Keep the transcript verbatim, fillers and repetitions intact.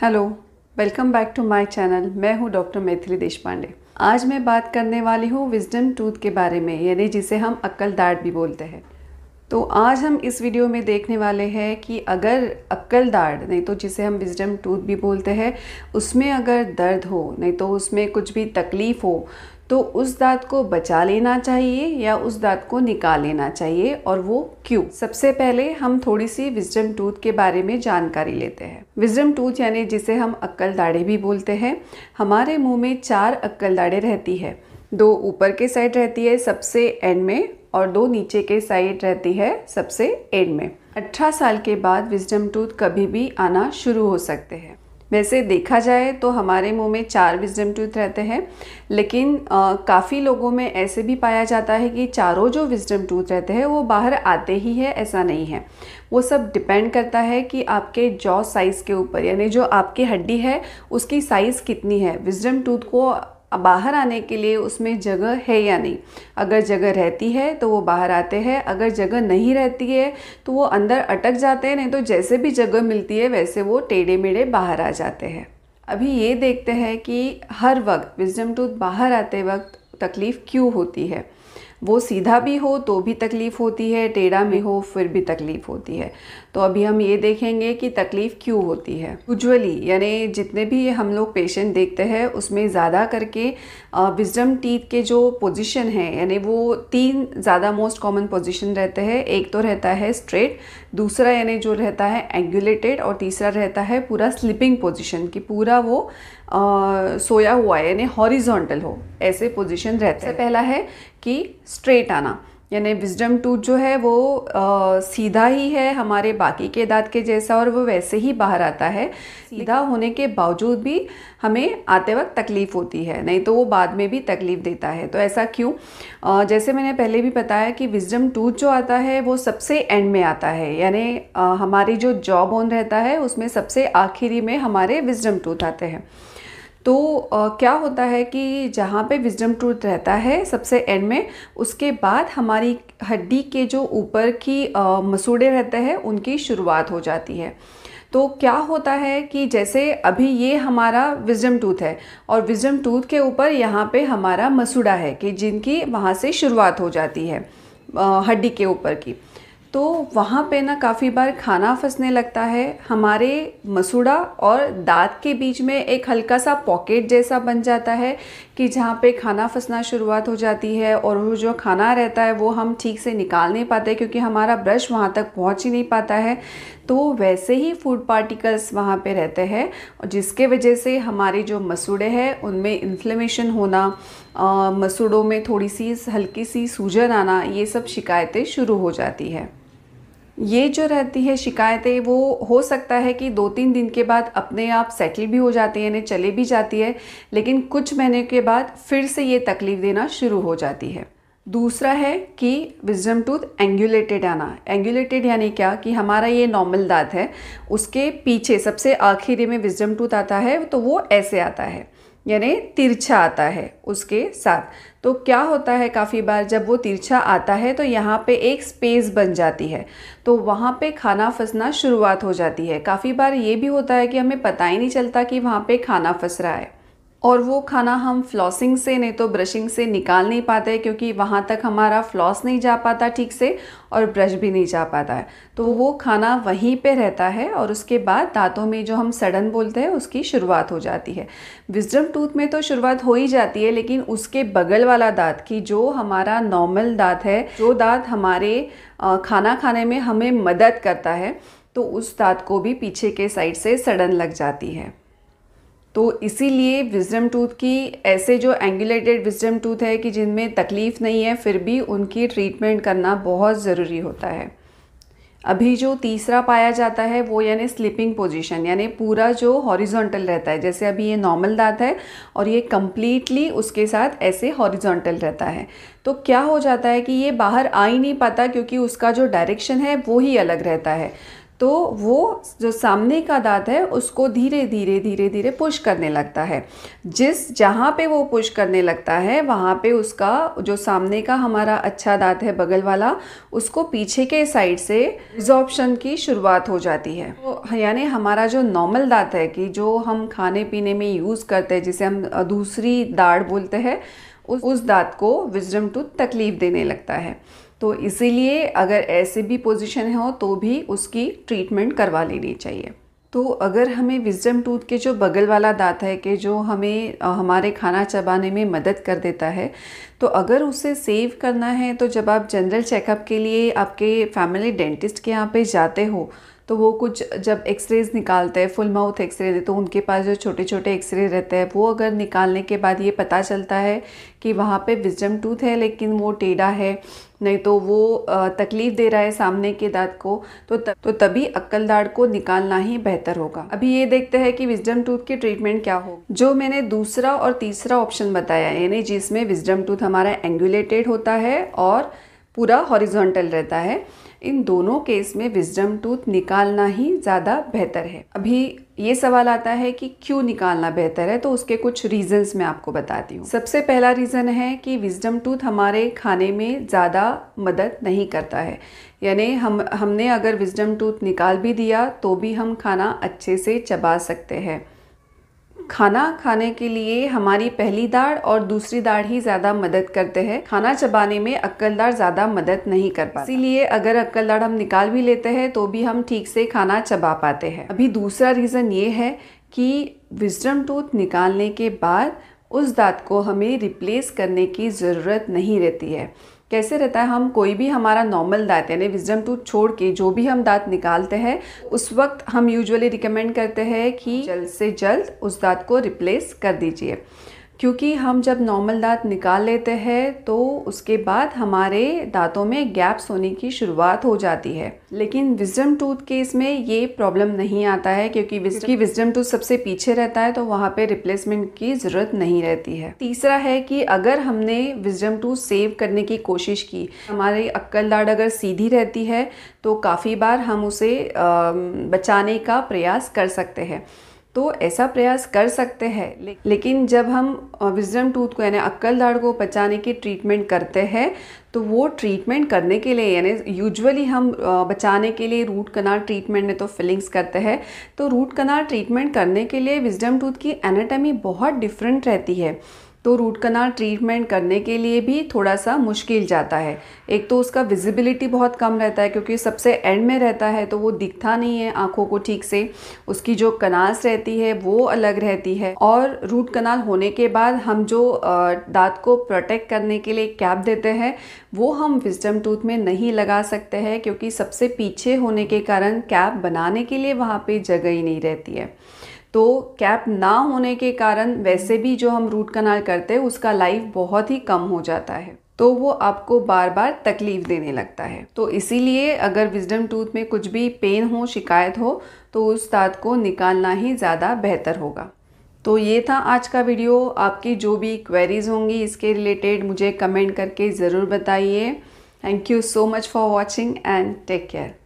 Hello, welcome back to my channel. मैं हूँ doctor Maithili Deshpande. आज मैं बात करने वाली हूँ विजडम टूथ के बारे में, यानी जिसे हम अक्ल दाँत भी बोलते हैं। तो आज हम इस वीडियो में देखने वाले हैं कि अगर अक्ल दाँत नहीं तो जिसे हम विजडम टूथ भी बोलते हैं, उसमें अगर दर्द हो नहीं तो उसमें कुछ भी तकलीफ़ हो तो उस दाँत को बचा लेना चाहिए या उस दाँत को निकाल लेना चाहिए, और वो क्यों। सबसे पहले हम थोड़ी सी विजडम टूथ के बारे में जानकारी लेते हैं। विजडम टूथ यानी जिसे हम अक्ल दाढ़े भी बोलते हैं। हमारे मुंह में चार अक्ल दाढ़े रहती है। दो ऊपर के साइड रहती है सबसे एंड में, और दो नीचे के साइड रहती है सबसे एंड में। अठारह साल के बाद विजडम टूथ कभी भी आना शुरू हो सकते हैं। वैसे देखा जाए तो हमारे मुंह में चार विजडम टूथ रहते हैं, लेकिन काफ़ी लोगों में ऐसे भी पाया जाता है कि चारों जो विजडम टूथ रहते हैं वो बाहर आते ही है, ऐसा नहीं है। वो सब डिपेंड करता है कि आपके जॉ साइज़ के ऊपर, यानी जो आपकी हड्डी है उसकी साइज़ कितनी है। विजडम टूथ को बाहर आने के लिए उसमें जगह है या नहीं। अगर जगह रहती है तो वो बाहर आते हैं, अगर जगह नहीं रहती है तो वो अंदर अटक जाते हैं, नहीं तो जैसे भी जगह मिलती है वैसे वो टेढ़े मेढ़े बाहर आ जाते हैं। अभी ये देखते हैं कि हर वक्त विजडम टूथ बाहर आते वक्त तकलीफ़ क्यों होती है। वो सीधा भी हो तो भी तकलीफ़ होती है, टेढ़ा में हो फिर भी तकलीफ़ होती है। तो अभी हम ये देखेंगे कि तकलीफ़ क्यों होती है। यूजुअली यानी जितने भी हम लोग पेशेंट देखते हैं उसमें ज़्यादा करके विजडम टीथ के जो पोजीशन है, यानी वो तीन ज़्यादा मोस्ट कॉमन पोजीशन रहते हैं। एक तो रहता है स्ट्रेट, दूसरा यानी जो रहता है एंगुलेटेड, और तीसरा रहता है पूरा स्लिपिंग पोजिशन कि पूरा वो आ, सोया हुआ है, यानी हॉरिजॉन्टल हो, ऐसे पोजीशन रहते हैं। सबसे पहला है कि स्ट्रेट आना, यानी विजडम टूथ जो है वो आ, सीधा ही है हमारे बाकी के दांत के जैसा, और वो वैसे ही बाहर आता है। सीधा होने के बावजूद भी हमें आते वक्त तकलीफ़ होती है, नहीं तो वो बाद में भी तकलीफ़ देता है। तो ऐसा क्यों? आ, जैसे मैंने पहले भी बताया कि विजडम टूथ जो आता है वो सबसे एंड में आता है, यानी हमारी जो जॉ बोन रहता है उसमें सबसे आखिरी में हमारे विजडम टूथ आते हैं। तो आ, क्या होता है कि जहाँ पे विजडम टूथ रहता है सबसे एंड में, उसके बाद हमारी हड्डी के जो ऊपर की आ, मसूड़े रहते हैं उनकी शुरुआत हो जाती है। तो क्या होता है कि जैसे अभी ये हमारा विजडम टूथ है और विजडम टूथ के ऊपर यहाँ पे हमारा मसूड़ा है कि जिनकी वहाँ से शुरुआत हो जाती है आ, हड्डी के ऊपर की। तो वहाँ पे ना काफ़ी बार खाना फंसने लगता है। हमारे मसूड़ा और दांत के बीच में एक हल्का सा पॉकेट जैसा बन जाता है कि जहाँ पे खाना फंसना शुरुआत हो जाती है, और वो जो खाना रहता है वो हम ठीक से निकाल नहीं पाते क्योंकि हमारा ब्रश वहाँ तक पहुँच ही नहीं पाता है। तो वैसे ही फूड पार्टिकल्स वहाँ पे रहते हैं, जिसके वजह से हमारे जो मसूड़े हैं उनमें इन्फ्लेमेशन होना, आ, मसूड़ों में थोड़ी सी हल्की सी सूजन आना, ये सब शिकायतें शुरू हो जाती है। ये जो रहती है शिकायतें वो हो सकता है कि दो तीन दिन के बाद अपने आप सेटल भी हो जाती है, यानी चले भी जाती है, लेकिन कुछ महीने के बाद फिर से ये तकलीफ़ देना शुरू हो जाती है। दूसरा है कि विजडम टूथ एंगुलेटेड आना। एंगुलेटेड यानी क्या कि हमारा ये नॉर्मल दांत है, उसके पीछे सबसे आखिरी में विजडम टूथ आता है, तो वो ऐसे आता है, यानी तिरछा आता है उसके साथ। तो क्या होता है काफ़ी बार जब वो तिरछा आता है तो यहाँ पे एक स्पेस बन जाती है, तो वहाँ पे खाना फंसना शुरुआत हो जाती है। काफ़ी बार ये भी होता है कि हमें पता ही नहीं चलता कि वहाँ पे खाना फंस रहा है, और वो खाना हम फ्लॉसिंग से नहीं तो ब्रशिंग से निकाल नहीं पाते क्योंकि वहाँ तक हमारा फ्लॉस नहीं जा पाता ठीक से और ब्रश भी नहीं जा पाता है। तो वो खाना वहीं पे रहता है, और उसके बाद दांतों में जो हम सड़न बोलते हैं उसकी शुरुआत हो जाती है। विजडम टूथ में तो शुरुआत हो ही जाती है, लेकिन उसके बगल वाला दांत की जो हमारा नॉर्मल दांत है, जो दांत हमारे खाना खाने में हमें मदद करता है, तो उस दांत को भी पीछे के साइड से सड़न लग जाती है। तो इसीलिए विजडम टूथ की ऐसे जो एंगुलेटेड विजडम टूथ है कि जिनमें तकलीफ़ नहीं है फिर भी उनकी ट्रीटमेंट करना बहुत ज़रूरी होता है। अभी जो तीसरा पाया जाता है वो यानी स्लिपिंग पोजीशन, यानी पूरा जो हॉरिजॉन्टल रहता है। जैसे अभी ये नॉर्मल दांत है और ये कम्प्लीटली उसके साथ ऐसे हॉरिजॉन्टल रहता है, तो क्या हो जाता है कि ये बाहर आ ही नहीं पाता क्योंकि उसका जो डायरेक्शन है वो ही अलग रहता है। तो वो जो सामने का दांत है उसको धीरे धीरे धीरे धीरे पुश करने लगता है। जिस जहाँ पे वो पुश करने लगता है वहाँ पे उसका जो सामने का हमारा अच्छा दांत है बगल वाला, उसको पीछे के साइड से रिजॉर्प्शन की शुरुआत हो जाती है। तो यानी हमारा जो नॉर्मल दांत है कि जो हम खाने पीने में यूज़ करते हैं, जिसे हम दूसरी दाढ़ बोलते हैं, उस उस दांत को विजडम टूथ तकलीफ़ देने लगता है। तो इसीलिए अगर ऐसे भी पोजीशन हो तो भी उसकी ट्रीटमेंट करवा लेनी चाहिए। तो अगर हमें विजडम टूथ के जो बगल वाला दांत है कि जो हमें हमारे खाना चबाने में मदद कर देता है, तो अगर उसे सेव करना है तो जब आप जनरल चेकअप के लिए आपके फैमिली डेंटिस्ट के यहाँ पे जाते हो तो वो कुछ जब एक्सरेज निकालते हैं, फुल माउथ एक्सरे, तो उनके पास जो छोटे छोटे एक्सरे रहते हैं वो अगर निकालने के बाद ये पता चलता है कि वहाँ पे विजडम टूथ है लेकिन वो टेढ़ा है, नहीं तो वो तकलीफ़ दे रहा है सामने के दांत को, तो तब, तो तभी अक्कल दाढ़ को निकालना ही बेहतर होगा। अभी ये देखते हैं कि विजडम टूथ की ट्रीटमेंट क्या हो। जो मैंने दूसरा और तीसरा ऑप्शन बताया, यानी जिसमें विजडम टूथ हमारा एंगुलेटेड होता है और पूरा हॉरिजॉन्टल रहता है, इन दोनों केस में विजडम टूथ निकालना ही ज़्यादा बेहतर है। अभी ये सवाल आता है कि क्यों निकालना बेहतर है, तो उसके कुछ रीज़न्स मैं आपको बताती हूँ। सबसे पहला रीज़न है कि विजडम टूथ हमारे खाने में ज़्यादा मदद नहीं करता है, यानी हम हमने अगर विजडम टूथ निकाल भी दिया तो भी हम खाना अच्छे से चबा सकते हैं। खाना खाने के लिए हमारी पहली दाढ़ और दूसरी दाढ़ ही ज़्यादा मदद करते हैं, खाना चबाने में अक्कल दाढ़ ज़्यादा मदद नहीं कर पाती। इसीलिए अगर अक्कल दाढ़ हम निकाल भी लेते हैं तो भी हम ठीक से खाना चबा पाते हैं। अभी दूसरा रीज़न ये है कि विजडम टूथ निकालने के बाद उस दांत को हमें रिप्लेस करने की ज़रूरत नहीं रहती है। कैसे रहता है, हम कोई भी हमारा नॉर्मल दांत यानी विजडम टूथ छोड़ के जो भी हम दांत निकालते हैं उस वक्त हम यूजुअली रिकमेंड करते हैं कि जल्द से जल्द उस दांत को रिप्लेस कर दीजिए, क्योंकि हम जब नॉर्मल दांत निकाल लेते हैं तो उसके बाद हमारे दांतों में गैप्स होने की शुरुआत हो जाती है। लेकिन विजडम टूथ के इसमें ये प्रॉब्लम नहीं आता है, क्योंकि विजडम टूथ सबसे पीछे रहता है तो वहाँ पे रिप्लेसमेंट की ज़रूरत नहीं रहती है। तीसरा है कि अगर हमने विजडम टूथ सेव करने की कोशिश की, हमारी अक्कल दाढ़ अगर सीधी रहती है तो काफ़ी बार हम उसे बचाने का प्रयास कर सकते हैं, तो ऐसा प्रयास कर सकते हैं। लेकिन जब हम विजडम टूथ को यानी अक्कल दाढ़ को बचाने की ट्रीटमेंट करते हैं तो वो ट्रीटमेंट करने के लिए यानी यूजुअली हम बचाने के लिए रूट कनाल ट्रीटमेंट में तो फिलिंग्स करते हैं, तो रूट कनाल ट्रीटमेंट करने के लिए विजडम टूथ की एनाटॉमी बहुत डिफरेंट रहती है, तो रूट कनाल ट्रीटमेंट करने के लिए भी थोड़ा सा मुश्किल जाता है। एक तो उसका विजिबिलिटी बहुत कम रहता है क्योंकि सबसे एंड में रहता है तो वो दिखता नहीं है आँखों को ठीक से, उसकी जो कनाल्स रहती है वो अलग रहती है। और रूट कनाल होने के बाद हम जो दांत को प्रोटेक्ट करने के लिए कैप देते हैं वो हम विजडम टूथ में नहीं लगा सकते हैं, क्योंकि सबसे पीछे होने के कारण कैप बनाने के लिए वहाँ पर जगह ही नहीं रहती है। तो कैप ना होने के कारण वैसे भी जो हम रूट कनाल करते हैं उसका लाइफ बहुत ही कम हो जाता है, तो वो आपको बार बार तकलीफ़ देने लगता है। तो इसीलिए अगर विजडम टूथ में कुछ भी पेन हो, शिकायत हो, तो उस दांत को निकालना ही ज़्यादा बेहतर होगा। तो ये था आज का वीडियो। आपकी जो भी क्वेरीज़ होंगी इसके रिलेटेड मुझे कमेंट करके ज़रूर बताइए। Thank you so much for watching and take care.